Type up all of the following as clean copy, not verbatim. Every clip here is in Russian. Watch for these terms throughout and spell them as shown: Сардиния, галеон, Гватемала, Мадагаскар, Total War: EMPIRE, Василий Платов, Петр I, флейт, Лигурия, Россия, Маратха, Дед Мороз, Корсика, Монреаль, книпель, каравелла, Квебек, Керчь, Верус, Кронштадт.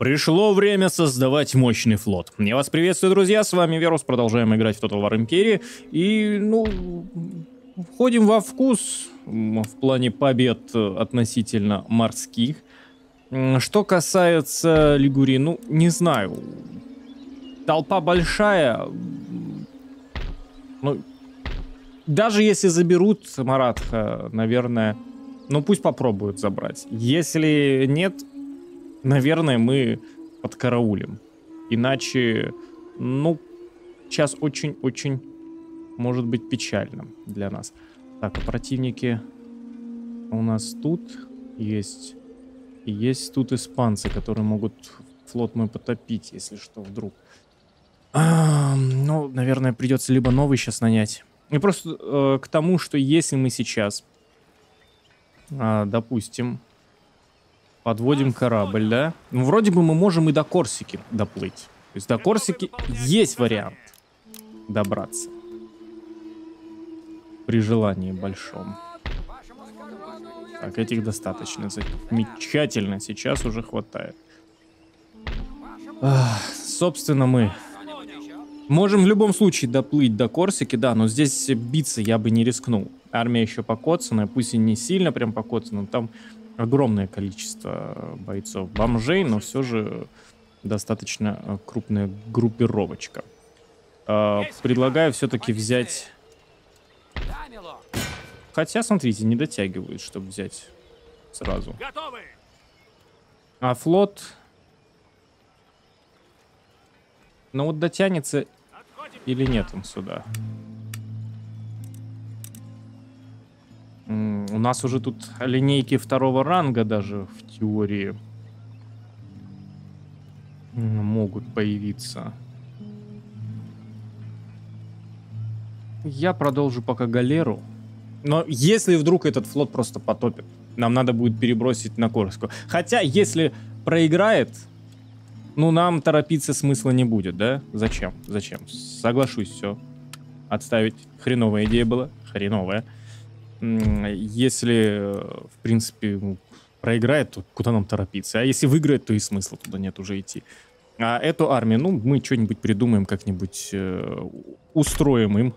Пришло время создавать мощный флот. Я вас приветствую, друзья, с вами Верус, продолжаем играть в Total War: EMPIRE. И, входим во вкус в плане побед относительно морских. Что касается Лигурии, не знаю. Толпа большая. Даже если заберут Маратха, наверное... пусть попробуют забрать. Если нет... Наверное, мы подкараулим. Иначе, сейчас очень-очень может быть печально для нас. Так, а противники у нас тут есть. И есть тут испанцы, которые могут флот мой потопить, если что, вдруг. Наверное, придется либо новый сейчас нанять. И просто к тому, что если мы сейчас, допустим... Подводим корабль, да? Вроде бы мы можем и до Корсики доплыть. То есть до Корсики есть вариант добраться. При желании большом. Так, этих достаточно. Замечательно, сейчас уже хватает. Собственно, мы можем в любом случае доплыть до Корсики, да, но здесь биться я бы не рискнул. Армия еще покоцанная, пусть и не сильно прям покоцанная, но там... Огромное количество бойцов бомжей, но все же достаточно крупная группировочка. Предлагаю все-таки взять... Хотя, смотрите, не дотягивают, чтобы взять сразу. А флот... вот дотянется или нет он сюда? У нас уже тут линейки второго ранга даже в теории могут появиться. Я продолжу пока галеру. Но если вдруг этот флот просто потопит, нам надо будет перебросить на Корсику. Хотя, если проиграет, нам торопиться смысла не будет, да? Зачем? Зачем? Соглашусь, все. Отставить. Хреновая идея была. Хреновая. Если, в принципе, проиграет, то куда нам торопиться? А если выиграет, то и смысла туда нет уже идти. А эту армию, мы что-нибудь придумаем, как-нибудь устроим им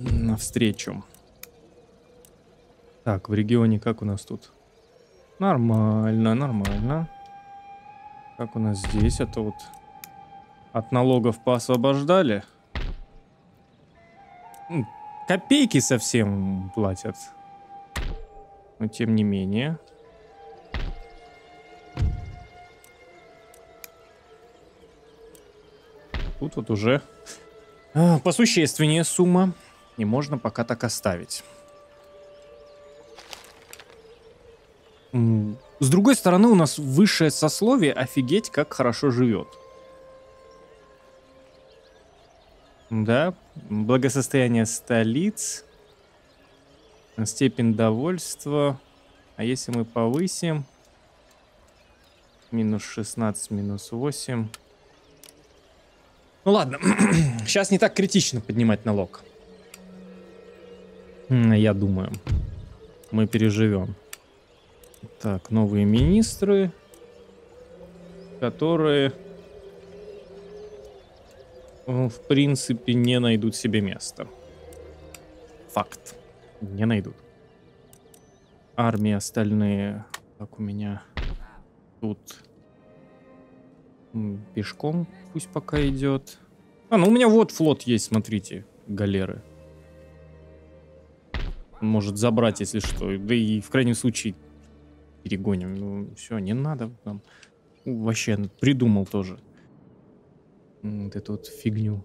навстречу. Так, в регионе как у нас тут? Нормально, нормально. Как у нас здесь? Это вот от налогов поосвобождали. Копейки совсем платят. Но тем не менее. Тут вот уже посущественнее сумма. И можно пока так оставить. С другой стороны, у нас высшее сословие офигеть как хорошо живет. Да, благосостояние столиц, степень довольства. А если мы повысим? Минус 16, минус 8. Ладно, сейчас не так критично поднимать налог. Я думаю, мы переживем. Так, новые министры, которые... в принципе, не найдут себе места. Факт. Не найдут. Армии остальные... Так, у меня тут... Пешком пусть пока идет. У меня вот флот есть, смотрите. Галеры. Он может забрать, если что. Да и в крайнем случае перегоним. Все, не надо. Вообще, придумал тоже. Вот эту вот фигню.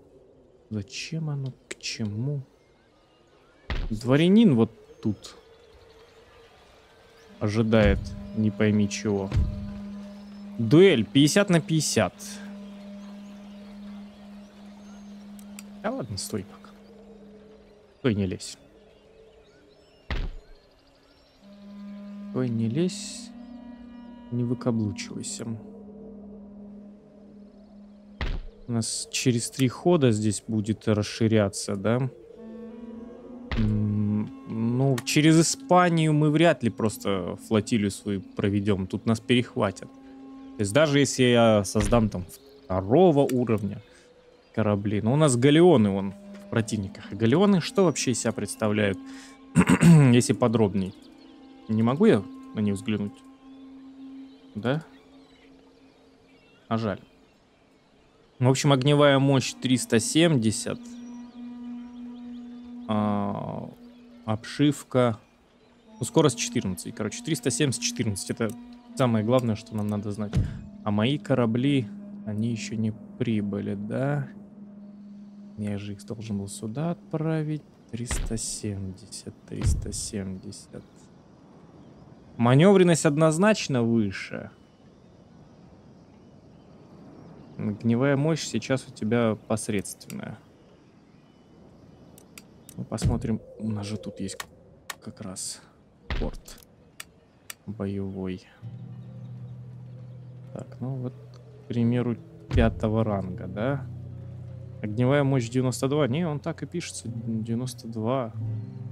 Зачем оно? К чему? Дворянин вот тут ожидает не пойми чего. Дуэль 50 на 50. Да ладно, стой пока. Стой, не лезь. Стой, не лезь. Не выкаблучивайся. У нас через 3 хода здесь будет расширяться, да? Через Испанию мы вряд ли просто флотилию свою проведем. Тут нас перехватят. То есть даже если я создам там второго уровня корабли, но у нас галеоны вон в противниках. И галеоны что вообще из себя представляют, если подробней? Не могу я на них взглянуть? Да? А жаль. В общем, огневая мощь 370. Обшивка. Ну, скорость 14. Короче, 370-14. Это самое главное, что нам надо знать. А мои корабли, они еще не прибыли, да? Я же их должен был сюда отправить. 370, 370. Маневренность однозначно выше. Огневая мощь сейчас у тебя посредственная. Ну, посмотрим. У нас же тут есть как раз порт боевой. Так, ну вот, к примеру, 5-го ранга, да? Огневая мощь 92. Не, он так и пишется. 92.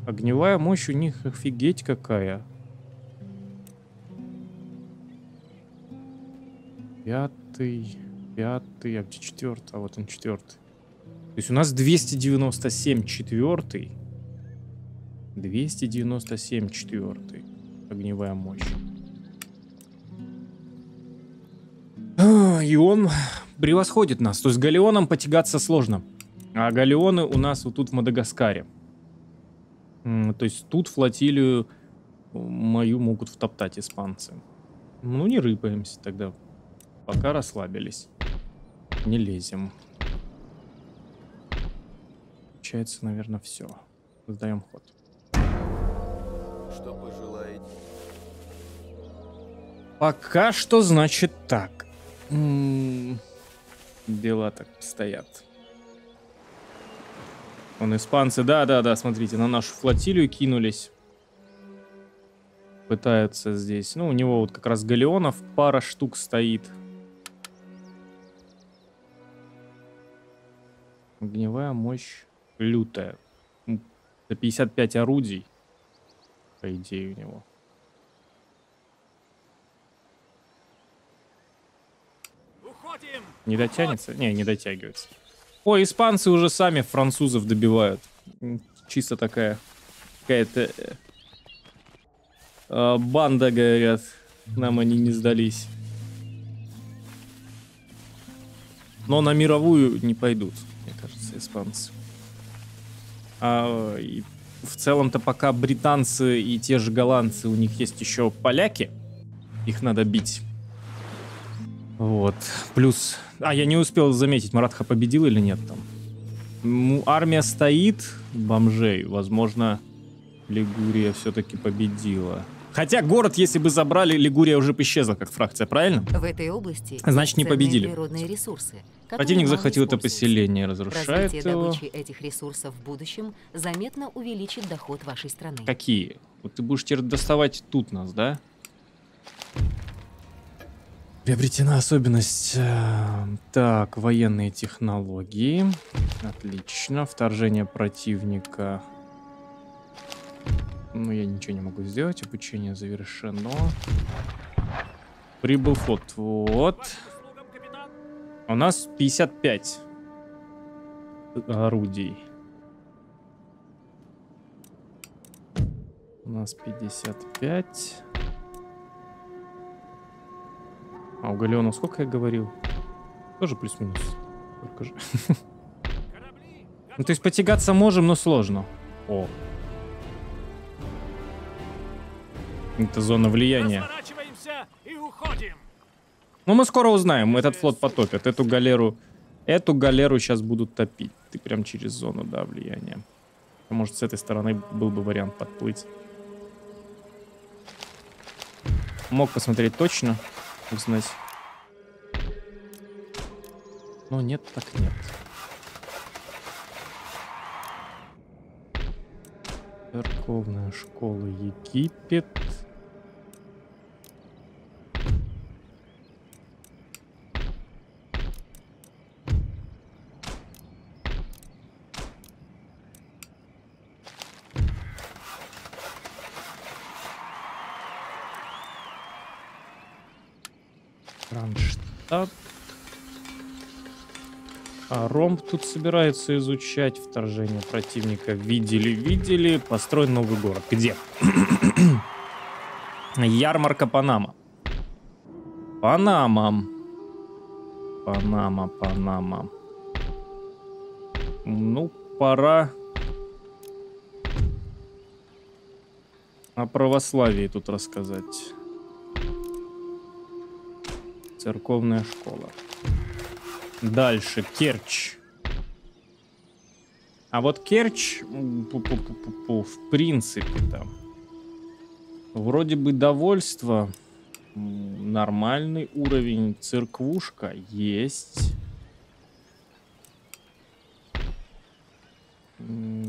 Огневая мощь у них офигеть какая. 5-й, а где 4-й? А вот он 4-й. То есть у нас 297 4-й. 297 4-й. Огневая мощь. И он превосходит нас. То есть галеоном потягаться сложно. А галеоны у нас вот тут в Мадагаскаре. То есть тут флотилию мою могут втоптать испанцы. Ну не рыпаемся тогда. Пока расслабились. Не лезем. Получается, наверное, все. Сдаем ход. Что пожелаете? Пока что, значит, так. Дела так стоят. Вон испанцы, да-да-да, смотрите, на нашу флотилию кинулись. Пытаются здесь. Ну, у него вот как раз галеонов пара штук стоит. Огневая мощь лютая. Это 55 орудий, по идее, у него. Уходим! Не дотянется? Не, не дотягивается. О, испанцы уже сами французов добивают. Чисто такая какая-то банда, говорят. Нам они не сдались. Но на мировую не пойдут, мне кажется, испанцы. И в целом-то пока британцы и те же голландцы, у них есть еще поляки, их надо бить. Вот, плюс... А, я не успел заметить, Маратха победил или нет там. Ну, армия стоит, бомжей, возможно, Лигурия все-таки победила. Хотя город, если бы забрали, Лигурия уже бы исчезла как фракция, правильно? В этой области значит, не победили. Природные ресурсы. Противник захватил это поселение, разрушает его. Добыча этих ресурсов в будущем заметно увеличит доход вашей страны. Какие? Вот ты будешь теперь доставать тут нас, да? Приобретена особенность. Так, военные технологии. Отлично. Вторжение противника. Ну, я ничего не могу сделать. Обучение завершено. Прибыл флот. Вот. У нас 55 орудий. У нас 55. А у галеона сколько я говорил? Тоже плюс-минус. Только же. Ну, то есть потягаться можем, но сложно. О. Это зона влияния. Ну, мы скоро узнаем. Этот флот потопят. Эту галеру сейчас будут топить. Ты прям через зону, да, влияния. Может, с этой стороны был бы вариант подплыть. Мог посмотреть точно, узнать. Но нет, так нет. Церковная школа Египет. Кронштадт. А Ромб тут собирается изучать вторжение противника. Видели. Построй новый город. Где? Ярмарка Панама. Панама. Ну, пора о православии тут рассказать. Церковная школа. Дальше Керчь. А вот Керчь, в принципе, там вроде бы довольство. Нормальный уровень, церквушка есть.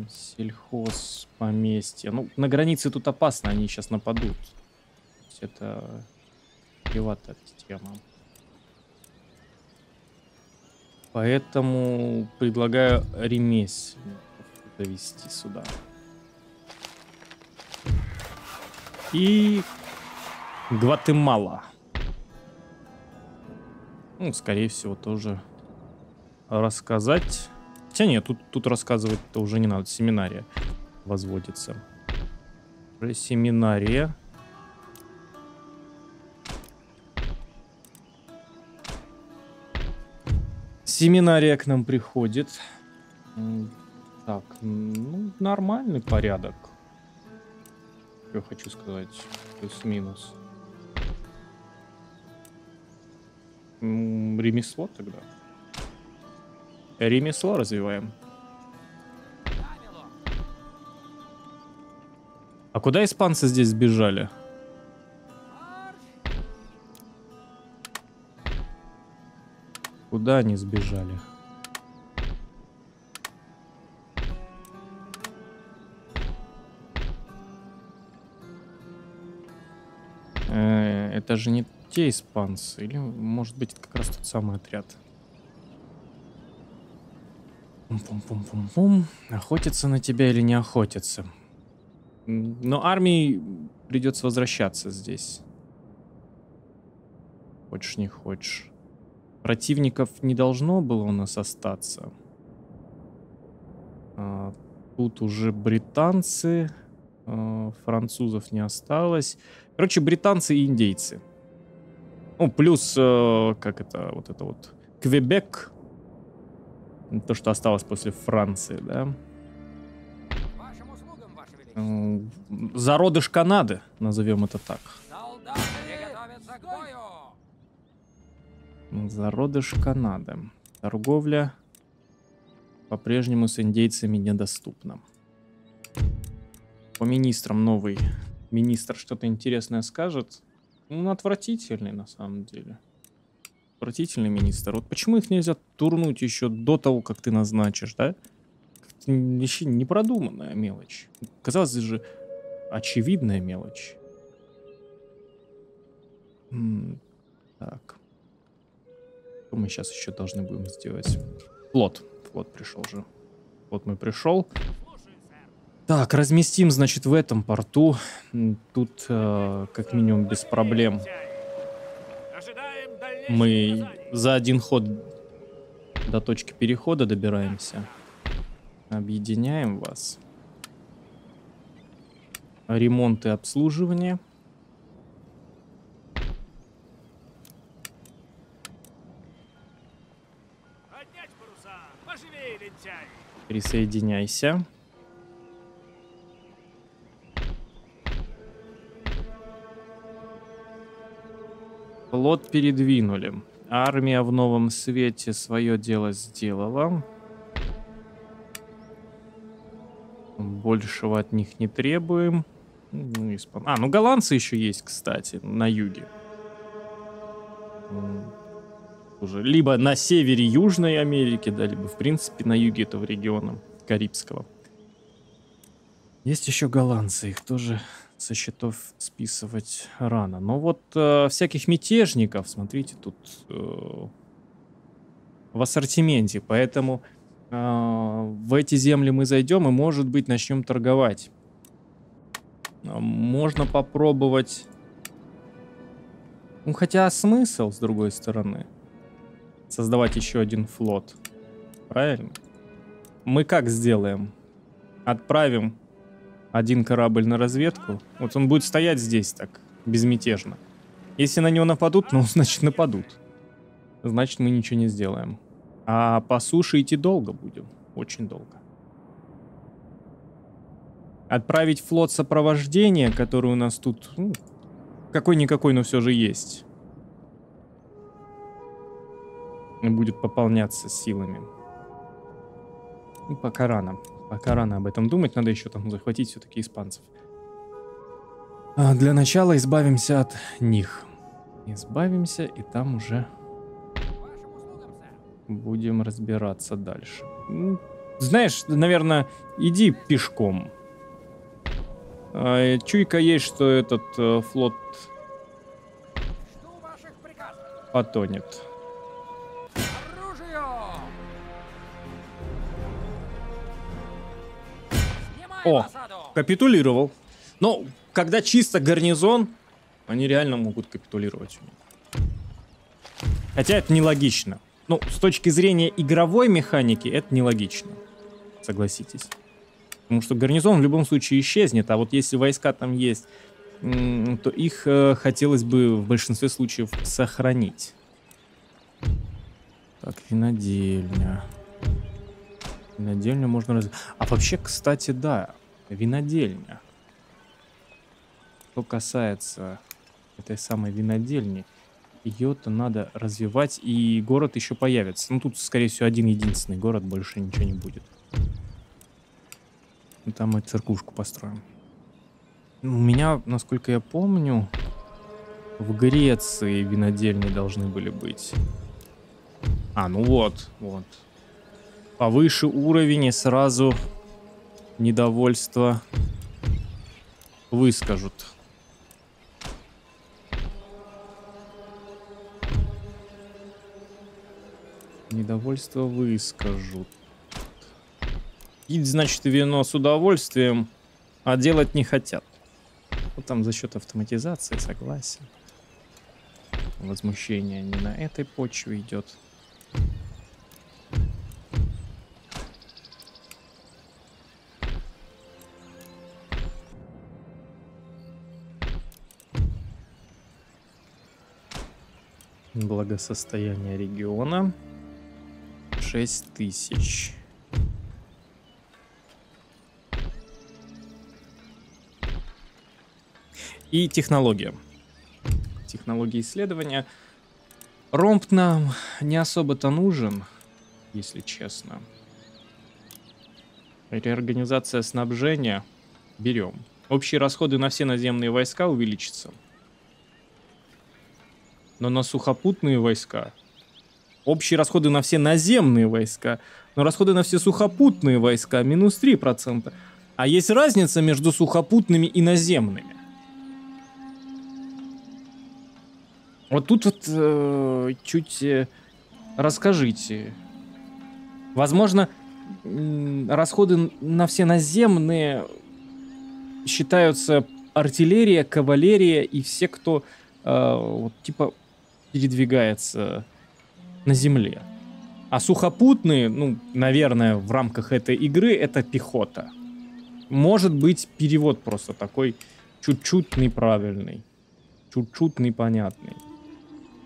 Сельхоз, поместье. Ну, на границе тут опасно, они сейчас нападут. Это приватная тема. Поэтому предлагаю ремесленников довести сюда. И Гватемала. Ну, скорее всего, тоже рассказать. Хотя нет, тут рассказывать-то уже не надо. Семинария возводится. Уже семинария. Семинария к нам приходит. Так, ну, нормальный порядок. Я хочу сказать, плюс-минус. Ремесло тогда. Ремесло развиваем. А куда испанцы здесь сбежали? Куда они сбежали? Это же не те испанцы. Или, может быть, это как раз тот самый отряд. Пум-пум-пум-пум-пум. Охотятся на тебя или не охотятся? Но армии придется возвращаться здесь. Хочешь, не хочешь. Противников не должно было у нас остаться. Тут уже британцы... Французов не осталось. Короче, британцы и индейцы. Ну, плюс, как это вот, Квебек. То, что осталось после Франции, да. Вашим услугам, ваше величество. Зародыш Канады, назовем это так. Зародыш Канады. Торговля по-прежнему с индейцами недоступна. По министрам новый министр что-то интересное скажет. Он отвратительный, на самом деле. Отвратительный министр. Вот почему их нельзя турнуть еще до того, как ты назначишь, да? Как-то еще непродуманная мелочь. Казалось же, очевидная мелочь. Так. Что мы сейчас еще должны будем сделать? Флот. Флот пришел же. Вот мы пришел. Так, разместим, значит, в этом порту. Тут, как минимум, без проблем. Мы за один ход до точки перехода добираемся. Объединяем вас. Ремонт и обслуживание. Присоединяйся. Флот передвинули. Армия в новом свете свое дело сделала. Большего от них не требуем. Ну, ну голландцы еще есть, кстати, на юге. Уже либо на севере Южной Америки, да, либо, в принципе, на юге этого региона Карибского. Есть еще голландцы, их тоже... со счетов списывать рано. Но вот всяких мятежников, смотрите, тут в ассортименте. Поэтому в эти земли мы зайдем и, может быть, начнем торговать. Можно попробовать Ну, хотя смысл, с другой стороны, создавать еще один флот. Правильно? Мы как сделаем? Отправим один корабль на разведку. Вот он будет стоять здесь так, безмятежно. Если на него нападут, ну, значит, нападут. Значит, мы ничего не сделаем. А по суше идти долго будем. Очень долго. Отправить флот сопровождения, который у нас тут... Ну, какой-никакой, но все же есть. И будет пополняться силами. И пока рано. Пока рано об этом думать. Надо еще там захватить все-таки испанцев. А для начала избавимся от них. Избавимся, и там уже... Будем разбираться дальше. Знаешь, наверное, иди пешком. Чуйка есть, что этот флот потонет. О, капитулировал. Но когда чисто гарнизон, они реально могут капитулировать. Хотя это нелогично. Ну, с точки зрения игровой механики, это нелогично, согласитесь. Потому что гарнизон в любом случае исчезнет, а вот если войска там есть, то их хотелось бы в большинстве случаев сохранить. Так, винодельня. Винодельню можно раз... А вообще, кстати, да, винодельня. Что касается этой самой винодельни... Ее-то надо развивать, и город еще появится. Ну, тут, скорее всего, один-единственный город, больше ничего не будет. Ну, там мы церквушку построим. У меня, насколько я помню, в Греции винодельни должны были быть. А, ну вот, вот. Повыше уровень, и сразу недовольство выскажут. Недовольство выскажут. Пить, значит, вино с удовольствием, а делать не хотят. Вот там за счет автоматизации, согласен. Возмущение не на этой почве идет. Благосостояние региона. 6000. И технология. Технология исследования. Ромб нам не особо-то нужен, если честно. Реорганизация снабжения. Берем. Общие расходы на все наземные войска увеличатся. Но на сухопутные войска... Общие расходы на все наземные войска, но расходы на все сухопутные войска минус 3%. А есть разница между сухопутными и наземными. Вот тут вот чуть расскажите. Возможно, расходы на все наземные считаются артиллерия, кавалерия и все, кто вот, типа передвигается... на земле. А сухопутные, ну, наверное, в рамках этой игры, это пехота. Может быть, перевод просто такой чуть-чуть неправильный. Чуть-чуть непонятный.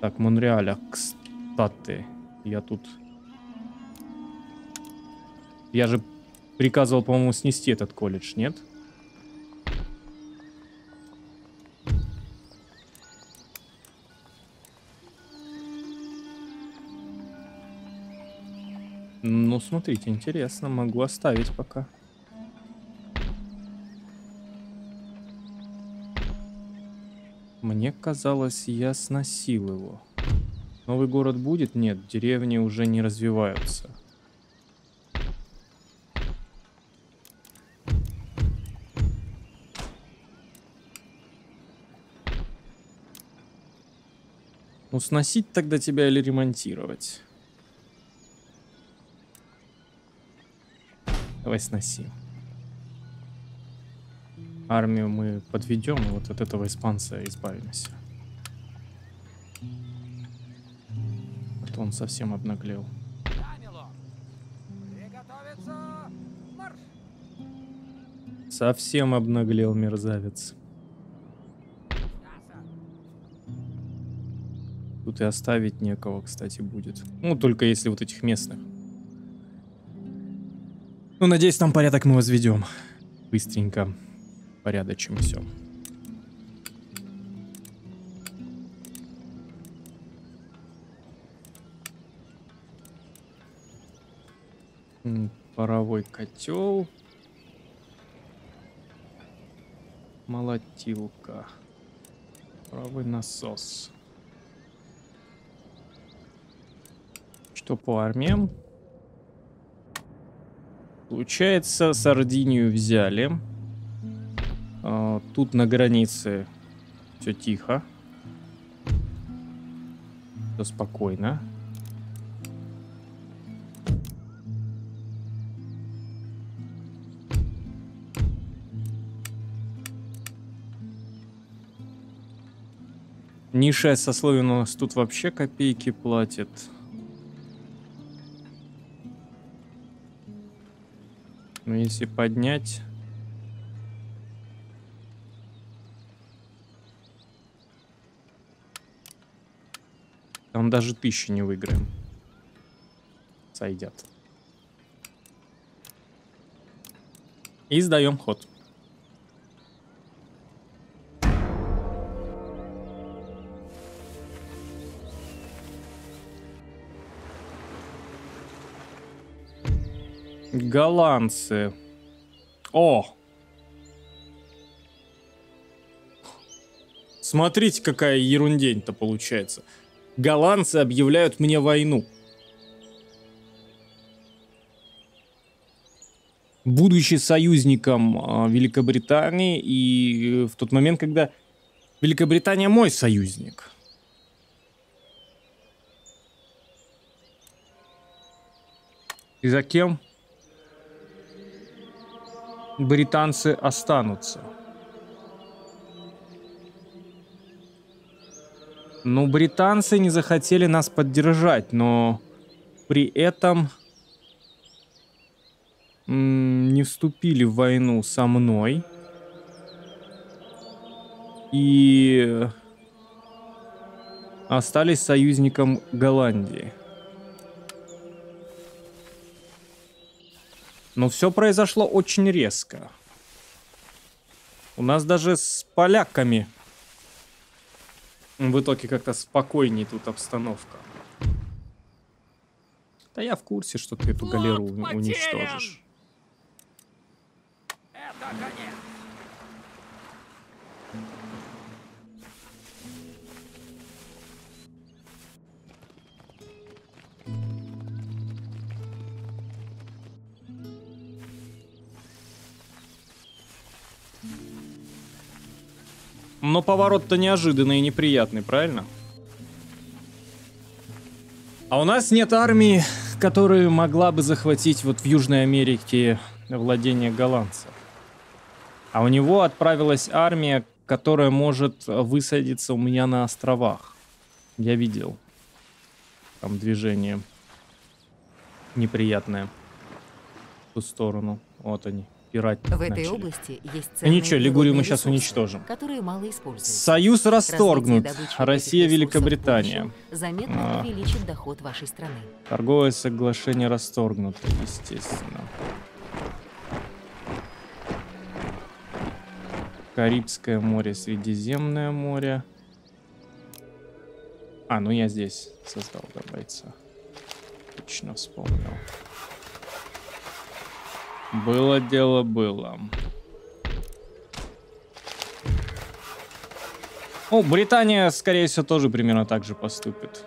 Так, Монреаля, кстати, я тут... Я же приказывал, по-моему, снести этот колледж, нет? Ну, смотрите, интересно, могу оставить пока. Мне казалось, я сносил его. Новый город будет? Нет, деревни уже не развиваются. Ну, сносить тогда тебя или ремонтировать? Давай сносим. Армию мы подведем, и вот от этого испанца избавимся. Что-то он совсем обнаглел. Совсем обнаглел мерзавец. Тут и оставить некого, кстати, будет. Ну, только если вот этих местных. Ну, надеюсь, там порядок мы возведем. Быстренько порядочим все. Паровой котел. Молотилка. Паровой насос. Что по армиям? Получается, Сардинию взяли. Тут на границе все тихо. Все спокойно. Низшее сословие у нас тут вообще копейки платит. Но если поднять... Там даже 1000 не выиграем. Сойдят. И сдаем ход. Голландцы. О! Смотрите, какая ерундень-то получается. Голландцы объявляют мне войну. Будучи союзником Великобритании, и в тот момент, когда Великобритания мой союзник. И за кем? Британцы останутся. Ну, британцы не захотели нас поддержать, но при этом не вступили в войну со мной. И остались союзником Голландии. Но все произошло очень резко. У нас даже с поляками в итоге как-то спокойнее тут обстановка. Да я в курсе, что ты эту галеру уничтожишь. Это конец. Но поворот-то неожиданный и неприятный, правильно? А у нас нет армии, которая могла бы захватить вот в Южной Америке владение голландцев. А у него отправилась армия, которая может высадиться у меня на островах. Я видел. Там движение неприятное. В ту сторону. Вот они. Пирать в начали. Этой области есть ценные ничего, Лигурию мы сейчас уничтожим. Которые мало используются. Союз расторгнут. Россия, Великобритания. Заметно увеличит доход вашей страны. Торговое соглашение расторгнуто, естественно. Карибское море, Средиземное море. А, ну я здесь создал два бойца. Точно вспомнил. Было дело, было. О, Британия, скорее всего, тоже примерно так же поступит.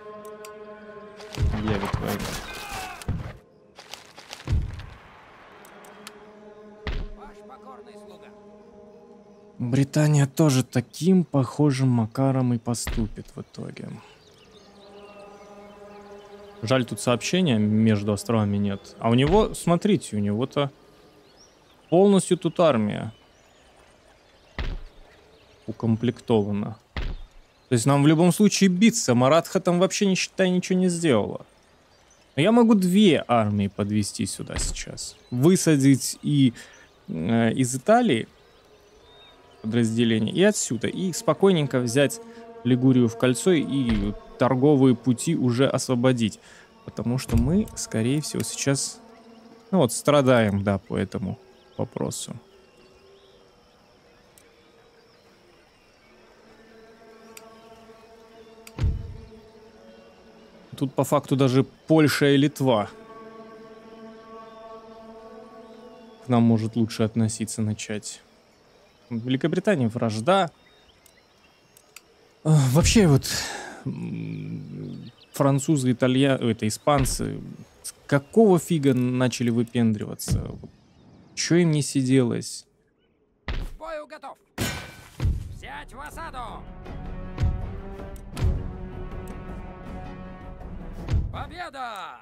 Объявит войну. Британия тоже таким похожим макаром и поступит в итоге. Жаль, тут сообщения между островами нет. А у него, смотрите, у него-то... Полностью тут армия укомплектована. То есть нам в любом случае биться. Маратха там вообще, не считай, ничего не сделала. Но я могу две армии подвести сюда сейчас. Высадить и из Италии подразделение, и отсюда. И спокойненько взять Лигурию в кольцо и торговые пути уже освободить. Потому что мы, скорее всего, сейчас... Ну вот, страдаем, да, по этому вопросу. Тут по факту даже Польша и Литва к нам может лучше относиться начать. В Великобритании вражда. Вообще вот французы, испанцы... Какого фига начали выпендриваться? Чё им не сиделось? К бою готов. Взять в осаду. Победа!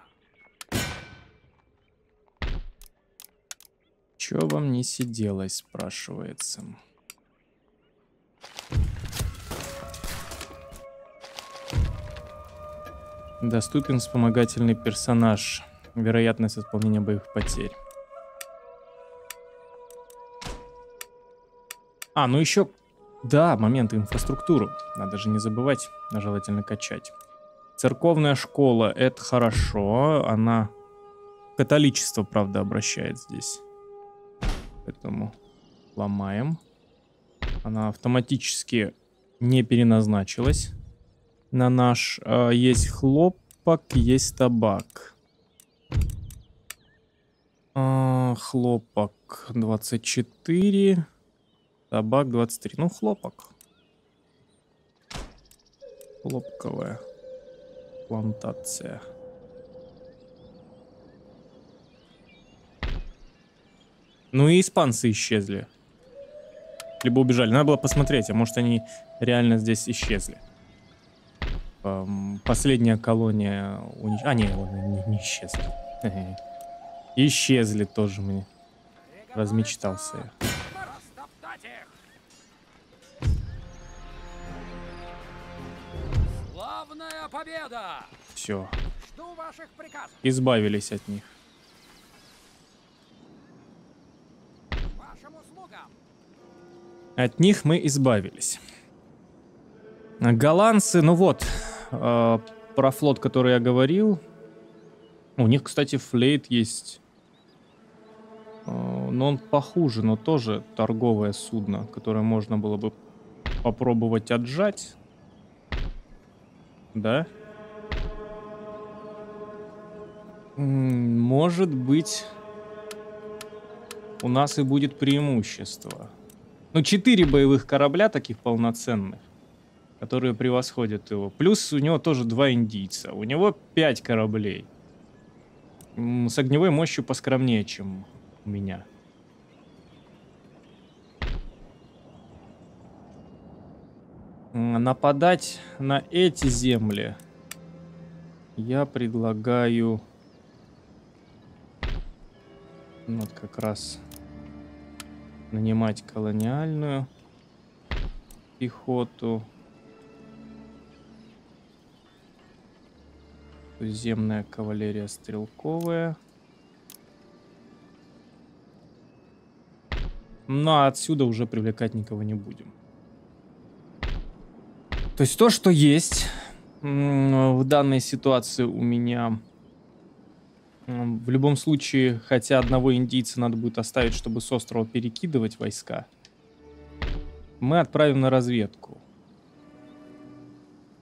Чё вам не сиделось, спрашивается. Доступен вспомогательный персонаж. Вероятность исполнения боевых потерь. А, ну еще... Да, момент, инфраструктуру. Надо же не забывать, желательно качать. Церковная школа, это хорошо. Она... Католичество, правда, обращает здесь. Поэтому ломаем. Она автоматически не переназначилась. На наш... есть хлопок, есть табак. Хлопок 24, табак 23. Ну, хлопок. Хлопковая плантация. Ну и испанцы исчезли. Либо убежали. Надо было посмотреть, а может они реально здесь исчезли. Последняя колония... А, нет, не исчезла. Исчезли тоже мне. Размечтался я. Славная победа! Все. Избавились от них. От них мы избавились. Голландцы, ну вот, про флот, который я говорил. У них, кстати, флейт есть. Но он похуже, но тоже торговое судно, которое можно было бы попробовать отжать. Да? Может быть, у нас и будет преимущество. Ну, 4 боевых корабля таких полноценных, которые превосходят его. Плюс у него тоже 2 индийца. У него 5 кораблей. С огневой мощью поскромнее, чем у меня. Нападать на эти земли я предлагаю вот как раз нанимать колониальную пехоту. Земная кавалерия стрелковая. Но отсюда уже привлекать никого не будем. То есть то, что есть в данной ситуации у меня. В любом случае, хотя одного индийца надо будет оставить, чтобы с острова перекидывать войска. Мы отправим на разведку.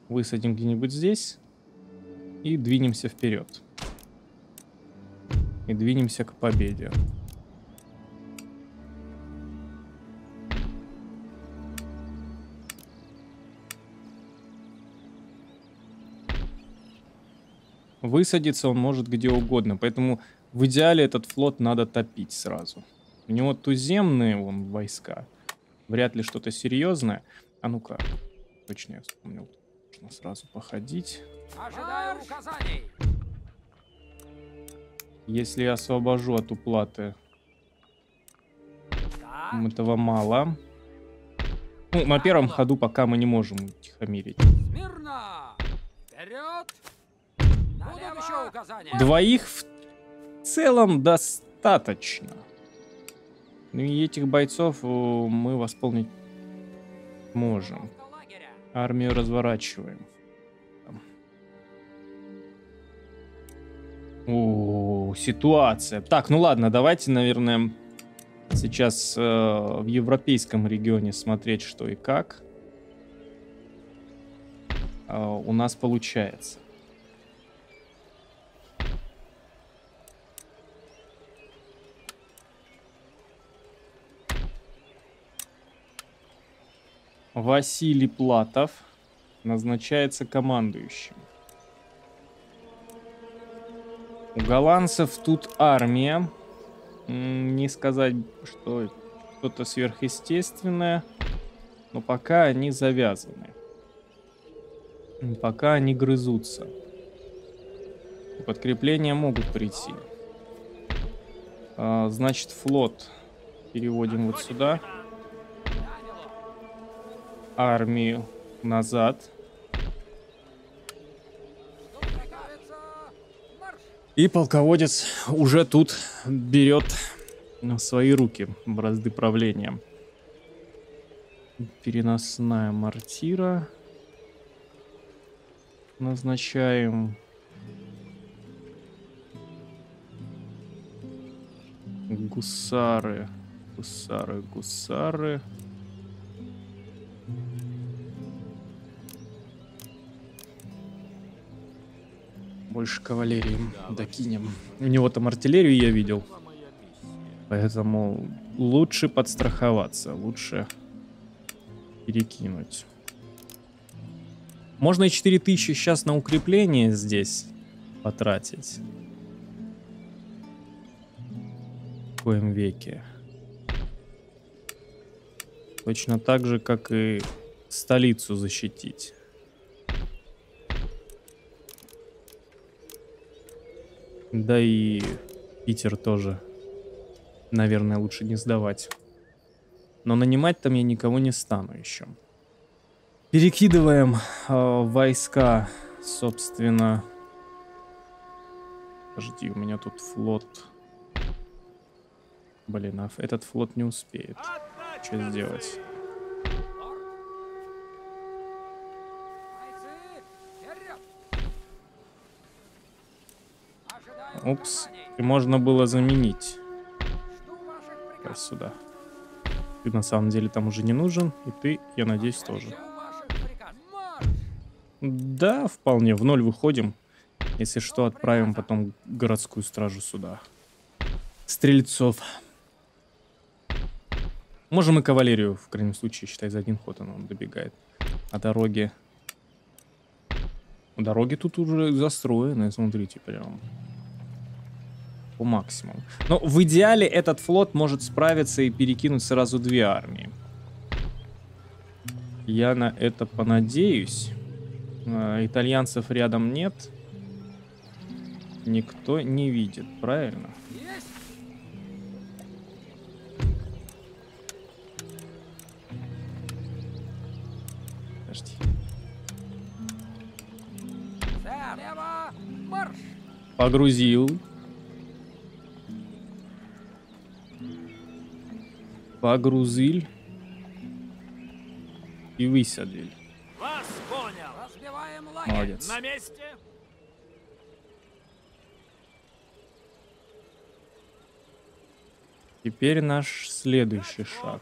Высадим где-нибудь здесь. И двинемся вперед. И двинемся к победе. Высадиться он может где угодно, поэтому в идеале этот флот надо топить сразу. У него туземные вон войска. Вряд ли что-то серьезное. А ну-ка, точно я вспомнил. Нужно сразу походить. Ожидаю указаний. Если я освобожу от уплаты, этого мало. Ну, на первом ходу пока мы не можем утихомирить. Смирно! Вперед! Будут еще указания. Двоих в целом достаточно. Ну и этих бойцов мы восполнить можем. Армию разворачиваем. О, ситуация. Так, ну ладно, давайте, наверное, сейчас в европейском регионе смотреть, что и как у нас получается. Василий Платов назначается командующим. У голландцев тут армия. Не сказать, что что-то сверхъестественное, но пока они завязаны. Пока они грызутся. Подкрепления могут прийти. Значит, флот переводим вот сюда. Армию назад. И полководец уже тут берет в свои руки бразды правления. Переносная мортира. Назначаем. Гусары. Гусары, гусары. Больше кавалерии докинем. У него там артиллерию я видел. Поэтому лучше подстраховаться. Лучше перекинуть. Можно и 4000 сейчас на укрепление здесь потратить. В коем веке. Точно так же, как и столицу защитить. Да и Питер тоже, наверное, лучше не сдавать. Но нанимать там я никого не стану еще. Перекидываем войска, собственно. Подожди, у меня тут флот. Блин, а этот флот не успеет. Что сделать? Упс, и можно было заменить. Давай сюда. Ты на самом деле там уже не нужен, и ты, я надеюсь, тоже. Да, вполне, в ноль выходим. Если что, отправим потом городскую стражу сюда. Стрельцов. Можем и кавалерию, в крайнем случае, считай, за один ход она добегает. А дороги... Дороги тут уже застроены, смотрите, прям... по максимуму. Но в идеале этот флот может справиться и перекинуть сразу две армии. Я на это понадеюсь. Итальянцев рядом нет. Никто не видит, правильно? Подожди. Погрузил. Погрузили и высадили. Вас понял. Разбиваем лагерь. Молодец. На месте. Теперь наш следующий шаг.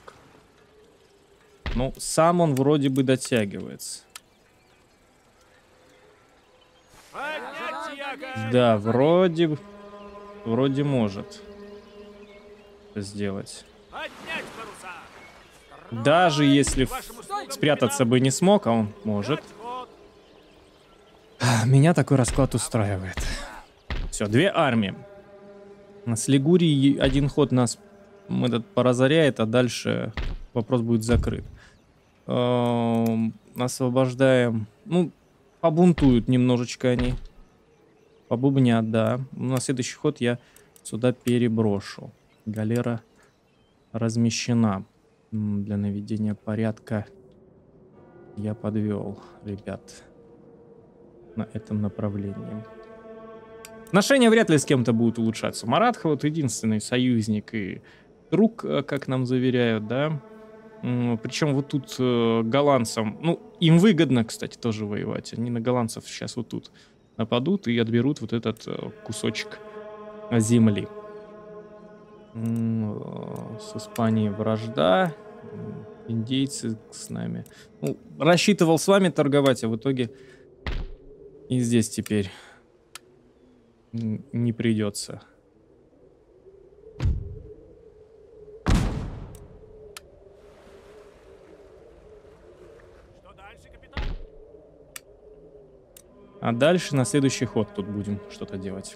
Ну, сам он вроде бы дотягивается. Да, вроде может сделать. Даже если спрятаться бы не смог, а он может. Меня такой расклад устраивает. Все, две армии. С Лигурией один ход нас этот поразоряет, а дальше вопрос будет закрыт. Освобождаем. Ну, побунтуют немножечко они. Побубнят, да. На следующий ход я сюда переброшу. Галера размещена для наведения порядка Я подвел ребят на этом направлении. Отношения вряд ли с кем-то будут улучшаться. Маратха вот единственный союзник и друг, как нам заверяют, да. Причем вот тут голландцам, ну, им выгодно, кстати, тоже воевать. Они на голландцев сейчас вот тут нападут и отберут вот этот кусочек земли. С Испанией вражда, индейцы с нами. Ну, рассчитывал с вами торговать, а в итоге и здесь теперь не придется. А дальше на следующий ход тут будем что-то делать.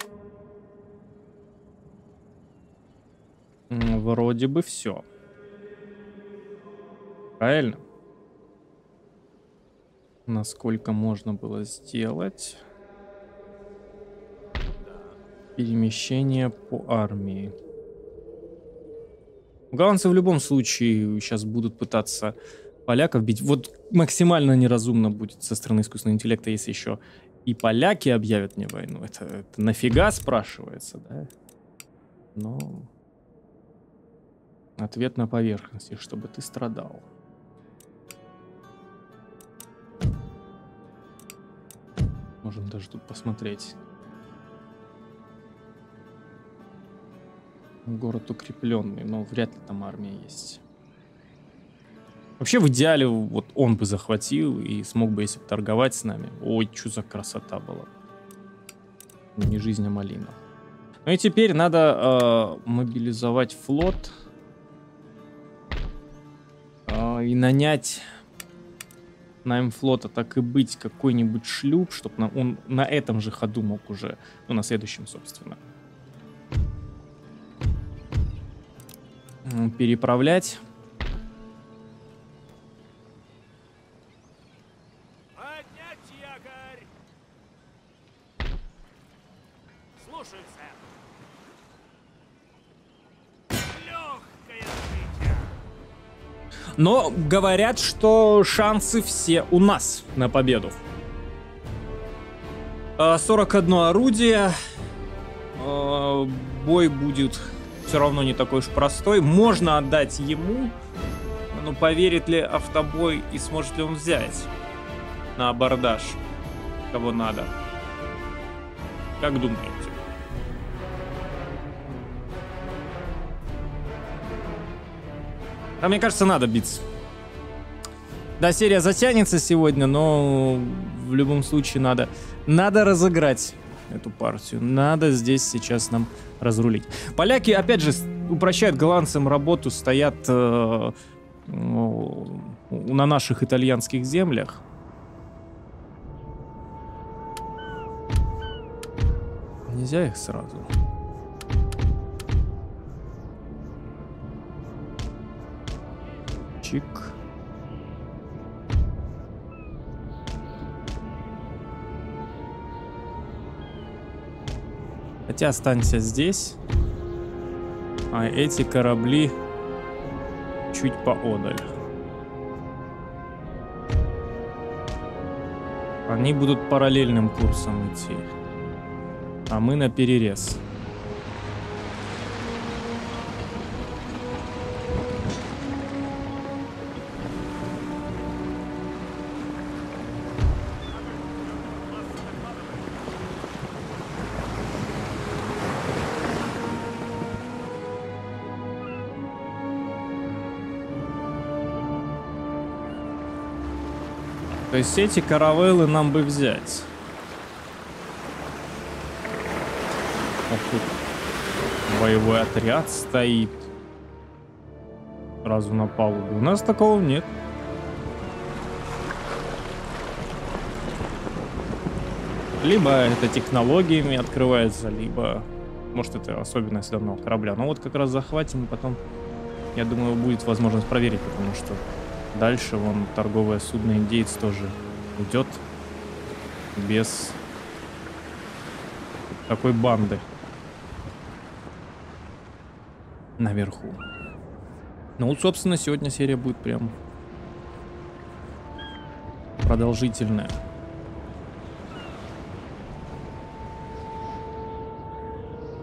Вроде бы все. Правильно? Насколько можно было сделать? Перемещение по армии. Голландцы в любом случае сейчас будут пытаться поляков бить. Вот максимально неразумно будет со стороны искусственного интеллекта, если еще и поляки объявят мне войну. Это нафига спрашивается, да? Но... Ответ на поверхности, чтобы ты страдал. Можем даже тут посмотреть. Город укрепленный, но вряд ли там армия есть. Вообще в идеале вот он бы захватил и смог бы, если бы торговать с нами. Ой, что за красота была. Не жизнь, а малина. Ну и теперь надо мобилизовать флот. И нанять найм флота, так и быть, какой-нибудь шлюп, чтобы он на этом же ходу мог уже, ну, на следующем, собственно, переправлять. Но говорят, что шансы все у нас на победу. 41 орудие. Бой будет все равно не такой уж простой. Можно отдать ему, но поверит ли автобой и сможет ли он взять на абордаж кого надо? Как думаете? А мне кажется, надо биться. Да, серия затянется сегодня, но в любом случае надо. Надо разыграть эту партию. Надо здесь сейчас нам разрулить. Поляки, опять же, упрощают голландцам работу, стоят на наших итальянских землях. Нельзя их сразу. Хотя останься здесь, а эти корабли чуть поодаль. Они будут параллельным курсом идти, а мы на перерез. То есть эти каравеллы нам бы взять. Вот тут боевой отряд стоит. Сразу на палубе. У нас такого нет. Либо это технологиями открывается, либо... Может, это особенность данного корабля. Но вот как раз захватим, и потом, я думаю, будет возможность проверить, потому что... Дальше вон торговое судно «Индеец» тоже идет без такой банды наверху. Ну, собственно, сегодня серия будет прям продолжительная.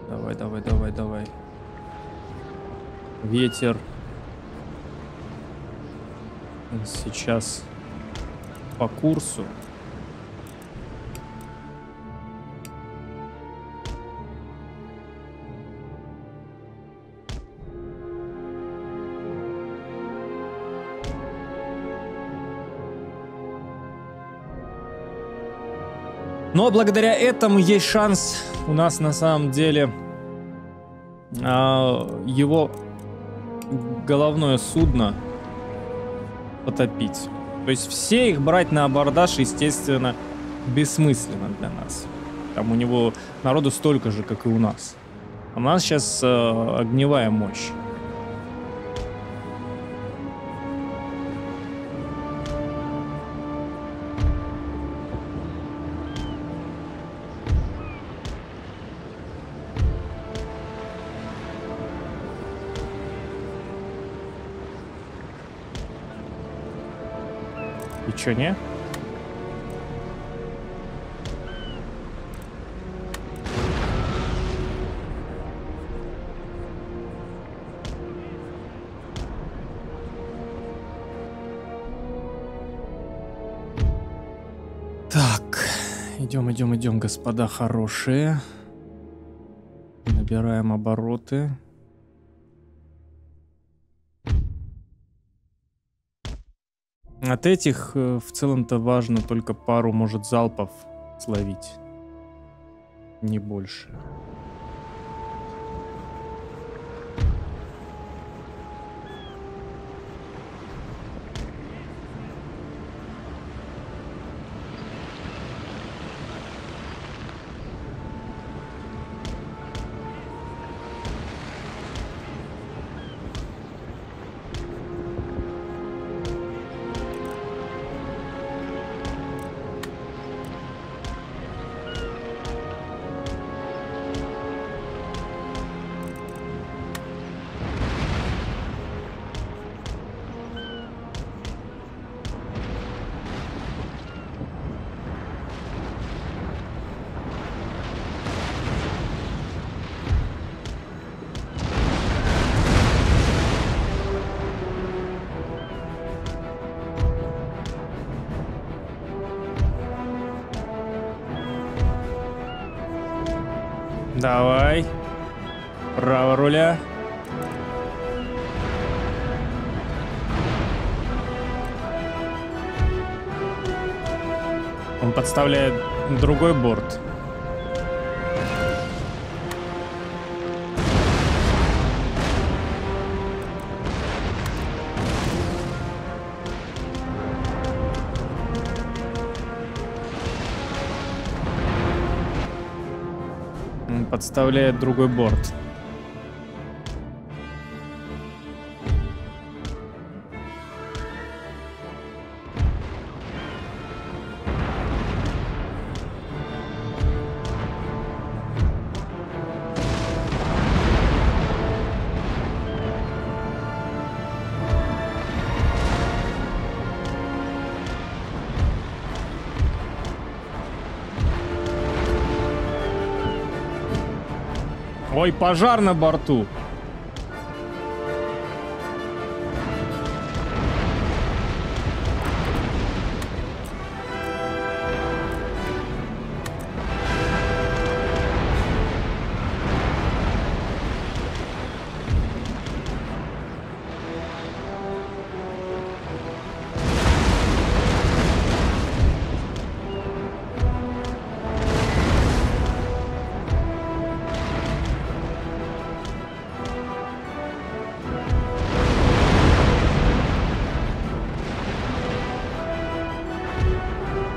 Давай, давай, давай, давай. Ветер. Сейчас по курсу. Но благодаря этому есть шанс у нас на самом деле его головное судно потопить. То есть все их брать на абордаж, естественно, бессмысленно для нас. Там у него народу столько же, как и у нас. А у нас сейчас огневая мощь. Чё, не? Так, идем, идем, идем, господа хорошие. Набираем обороты. От этих в целом-то важно только пару, может, залпов словить. Не больше. Давай. Право руля. Он подставляет другой борт. Подставляет другой борт. Ой, пожар на борту.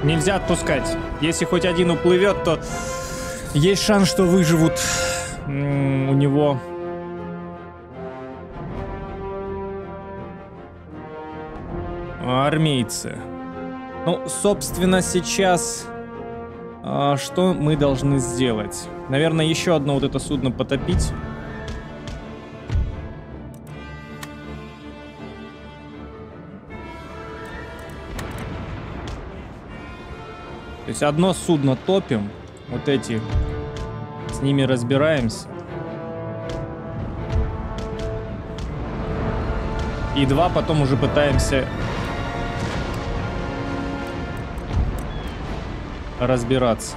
Нельзя отпускать. Если хоть один уплывет, то есть шанс, что выживут у него. Армейцы. Ну, собственно, сейчас что мы должны сделать? Наверное, еще одно вот это судно потопить. То есть одно судно топим, вот эти, с ними разбираемся. И два потом уже пытаемся разбираться.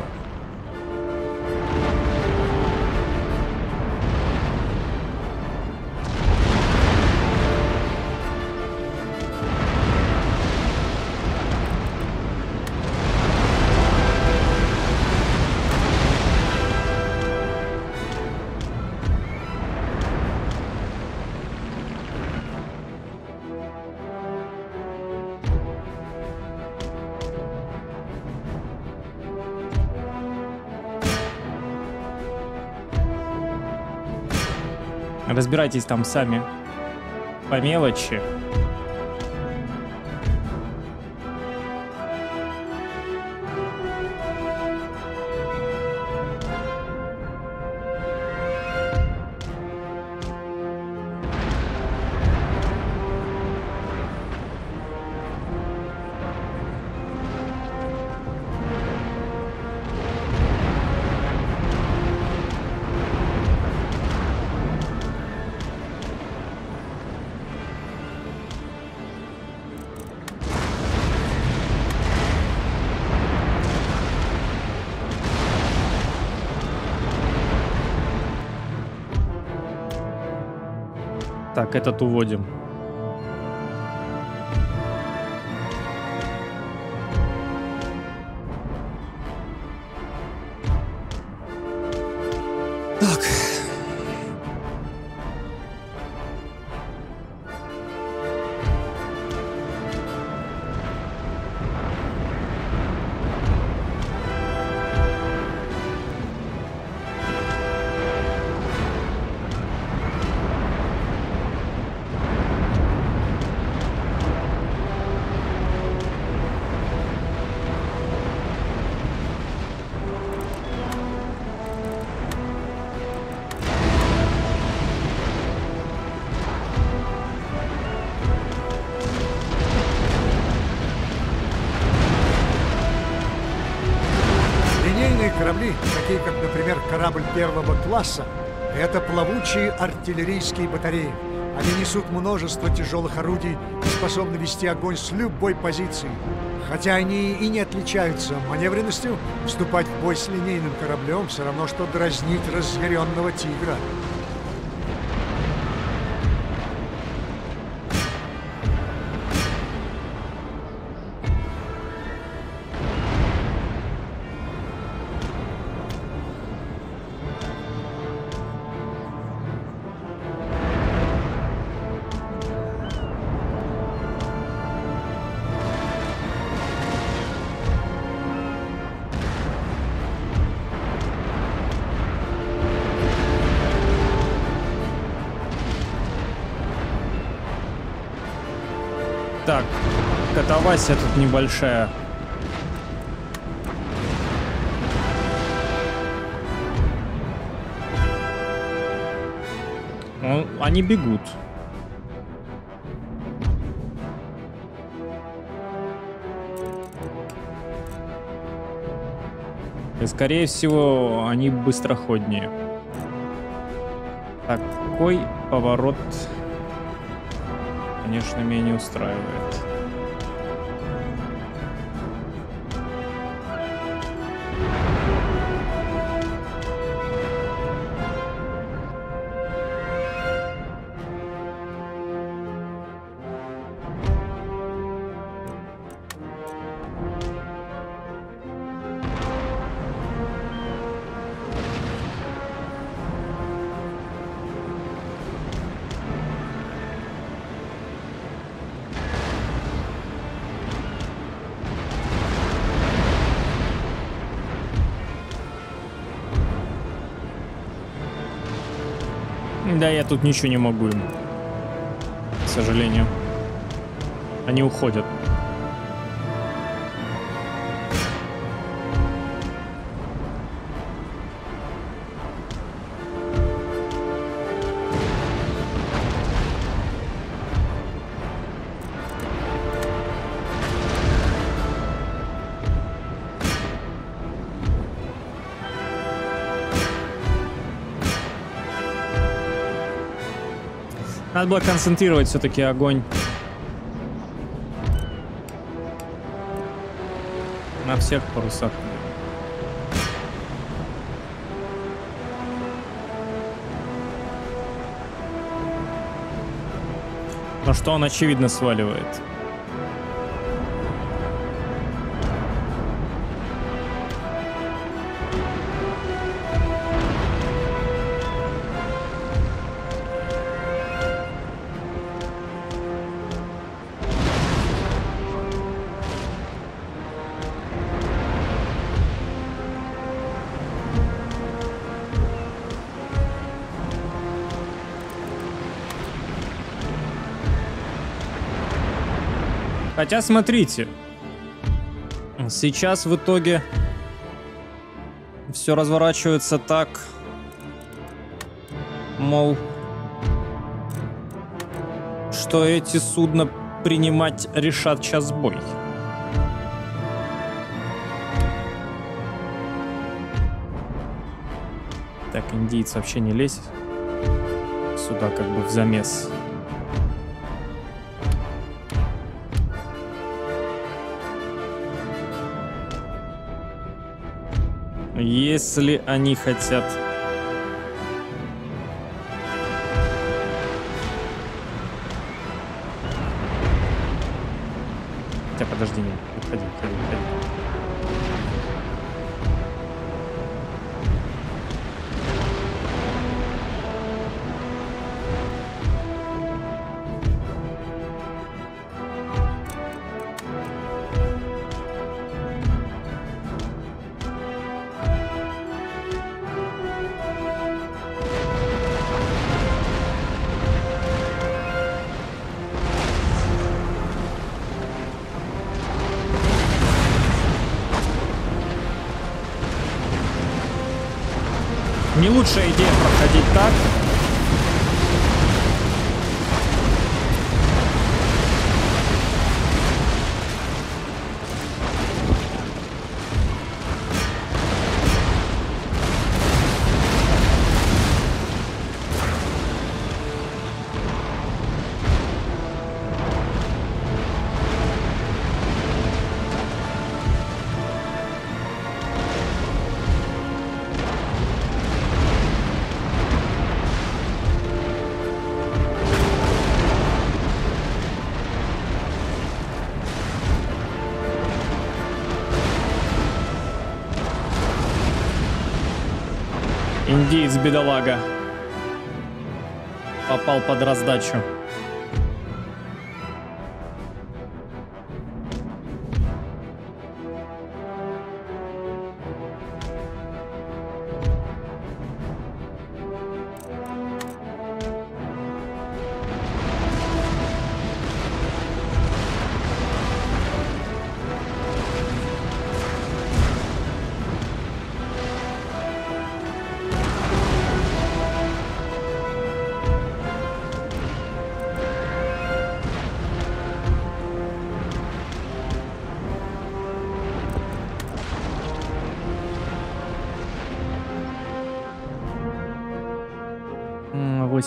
Разбирайтесь там сами по мелочи. Так, этот уводим. Так. Корабли, такие как, например, корабль первого класса, это плавучие артиллерийские батареи. Они несут множество тяжелых орудий и способны вести огонь с любой позиции. Хотя они и не отличаются маневренностью, вступать в бой с линейным кораблем все равно, что дразнить разъяренного тигра. Так, катавасия тут небольшая. Ну, они бегут. И, скорее всего, они быстроходнее. Такой поворот... Конечно, меня не устраивает. Да, я тут ничего не могу им, к сожалению. Они уходят. Надо было концентрировать все-таки огонь. На всех парусах. Но что он, очевидно, сваливает. Хотя, смотрите, сейчас в итоге все разворачивается так, мол, что эти судна принимать решат сейчас бой. Так, индиец вообще не лезет сюда как бы в замес. Если они хотят. Хотя, подожди, нет, уходи. Не лучшая идея проходить так. Индиец, бедолага, попал под раздачу.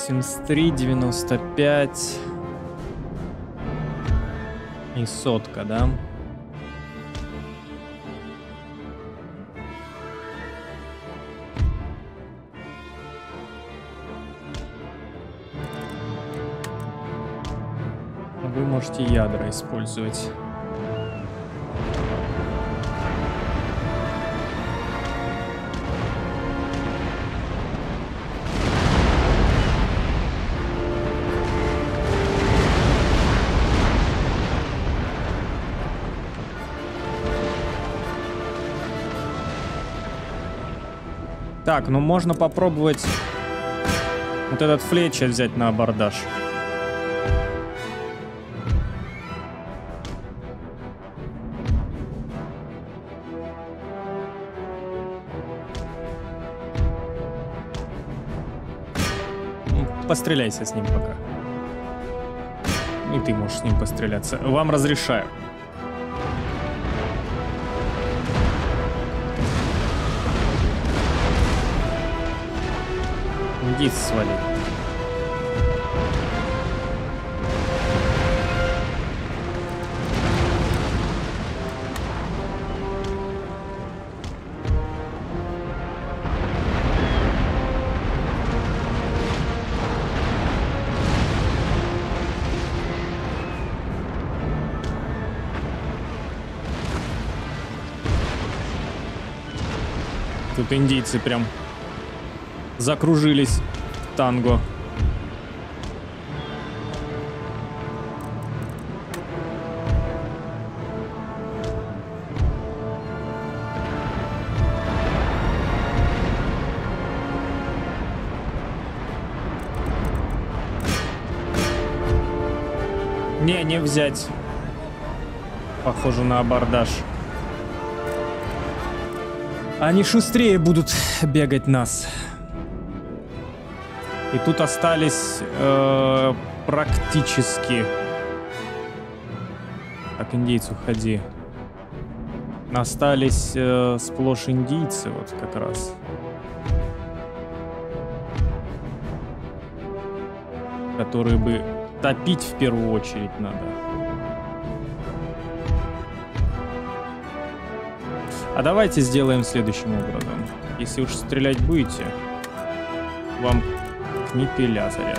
$93, 95 и сотка, да? Вы можете ядра использовать. Так, ну можно попробовать вот этот Флетчер взять на абордаж. Постреляйся с ним пока. И ты можешь с ним постреляться. Вам разрешаю. Иди свали. Тут индийцы прям закружились в танго. Не взять. Похоже на абордаж. Они шустрее будут бегать нас. И тут остались практически. Так, индейцы, уходи. Остались сплошь индийцы, вот как раз. Которые бы топить в первую очередь надо. А давайте сделаем следующим образом. Если уж стрелять будете, вам книпеля заряд.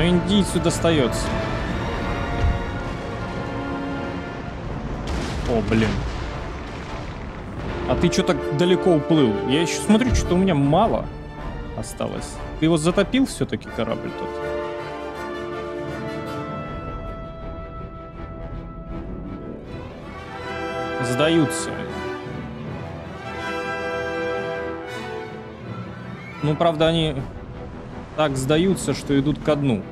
Индийцу достается. О, блин. А ты что так далеко уплыл? Я еще смотрю, что-то у меня мало осталось. Ты его затопил все-таки, корабль тут? Сдаются. Ну, правда, они так сдаются, что идут ко дну.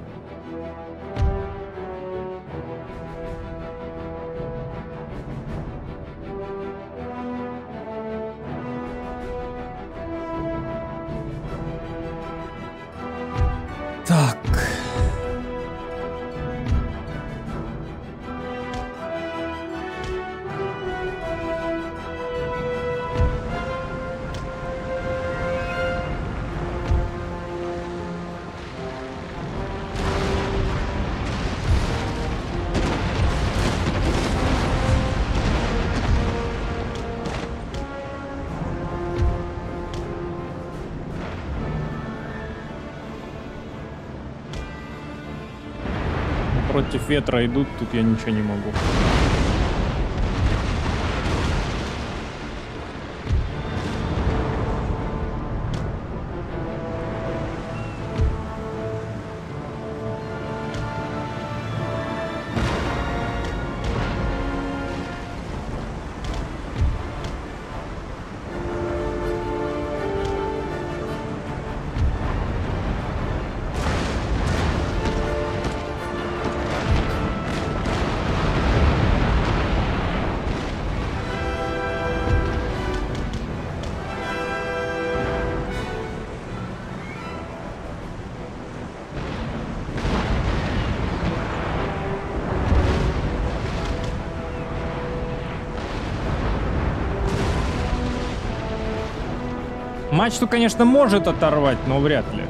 Против ветра идут, тут я ничего не могу. Мачту, конечно, может оторвать, но вряд ли.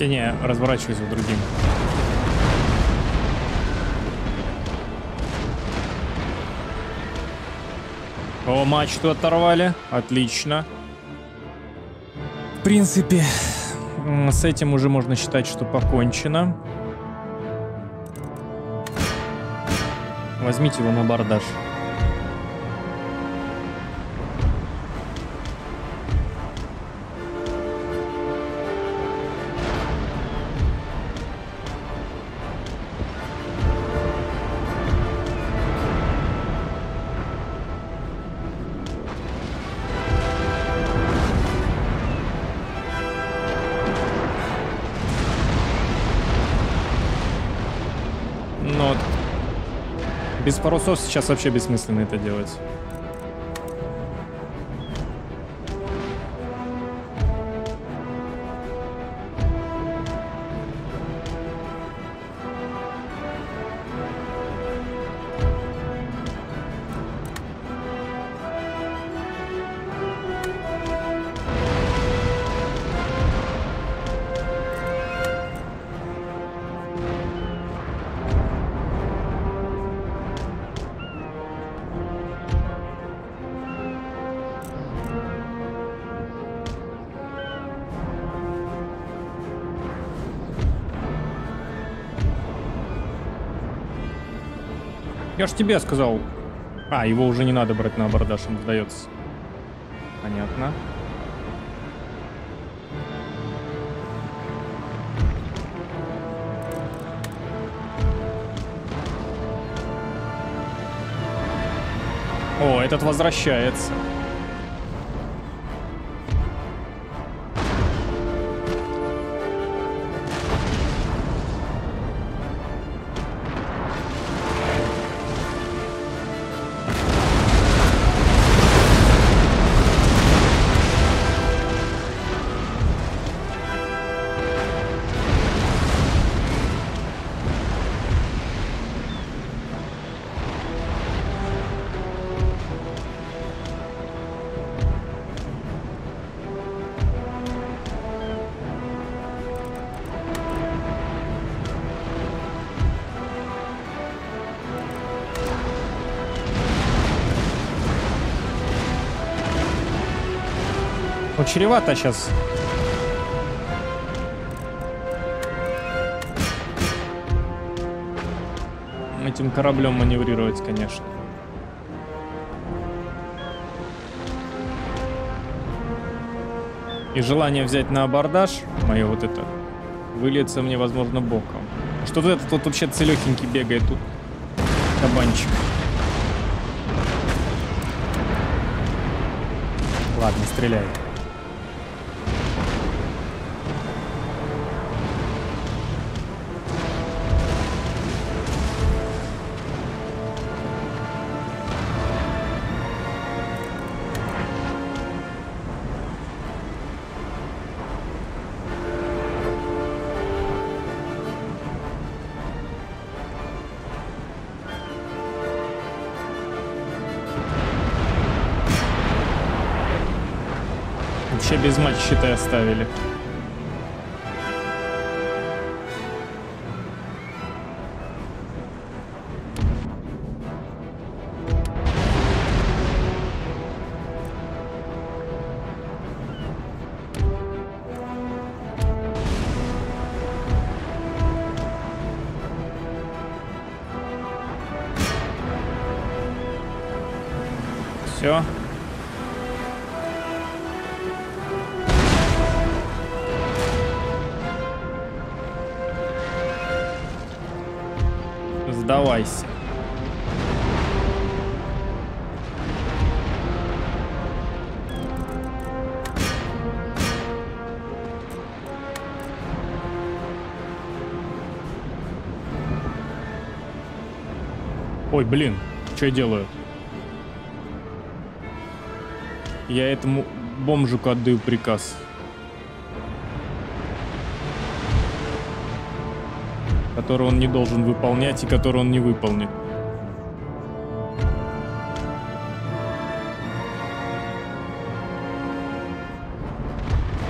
Не, разворачивайся к другим. О, мачту оторвали. Отлично. В принципе, с этим уже можно считать, что покончено. Возьмите его на абордаж. Без парусов сейчас вообще бессмысленно это делать. Я ж тебе сказал. А, его уже не надо брать на абордаж, он сдается. Понятно. О, этот возвращается. Чревато сейчас. Этим кораблем маневрировать, конечно. И желание взять на абордаж, мое вот это, выльется мне, возможно, боком. Что тут этот вот вообще целехенький бегает тут? Кабанчик. Ладно, стреляй. Без матча, считай, оставили. Все. Давайся. Ой, блин, что я делаю? Я этому бомжику отдаю приказ. Который он не должен выполнять и который он не выполнит.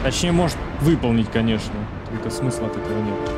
Точнее, может выполнить, конечно. Только смысла от этого нет.